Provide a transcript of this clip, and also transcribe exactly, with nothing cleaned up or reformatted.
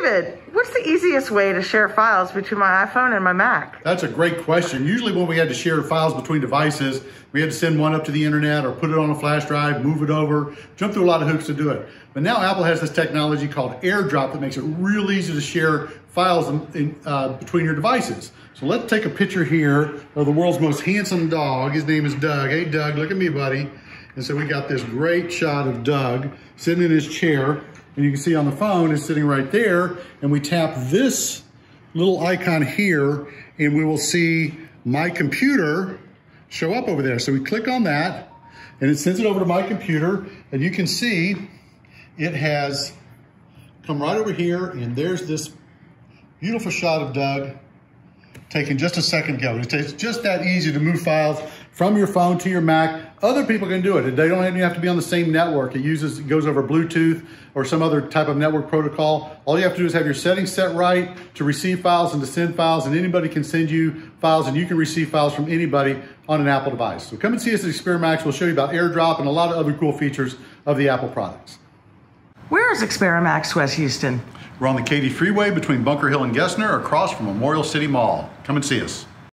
David, what's the easiest way to share files between my iPhone and my Mac? That's a great question. Usually when we had to share files between devices, we had to send one up to the internet or put it on a flash drive, move it over, jump through a lot of hoops to do it. But now Apple has this technology called AirDrop that makes it real easy to share files in, in, uh, between your devices. So let's take a picture here of the world's most handsome dog. His name is Doug. Hey, Doug, look at me, buddy. And so we got this great shot of Doug sitting in his chair. And you can see on the phone, it's sitting right there. And we tap this little icon here, and we will see my computer show up over there. So we click on that, and it sends it over to my computer. And you can see it has come right over here, and there's this beautiful shot of Doug taken just a second ago. It's just that easy to move files from your phone to your Mac. Other people can do it. They don't even have to be on the same network. It uses, it goes over Bluetooth or some other type of network protocol. All you have to do is have your settings set right to receive files and to send files, and anybody can send you files and you can receive files from anybody on an Apple device. So come and see us at Experimax. We'll show you about AirDrop and a lot of other cool features of the Apple products. Where is Experimax West Houston? We're on the Katy Freeway between Bunker Hill and Gessner, across from Memorial City Mall. Come and see us.